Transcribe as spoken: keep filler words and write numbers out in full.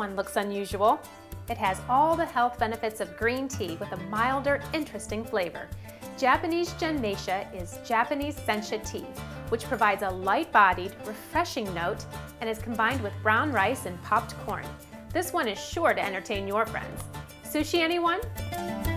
one looks unusual. It has all the health benefits of green tea with a milder, interesting flavor. Japanese Genmaicha is Japanese Sensha tea, which provides a light-bodied, refreshing note and is combined with brown rice and popped corn. This one is sure to entertain your friends. Sushi, anyone?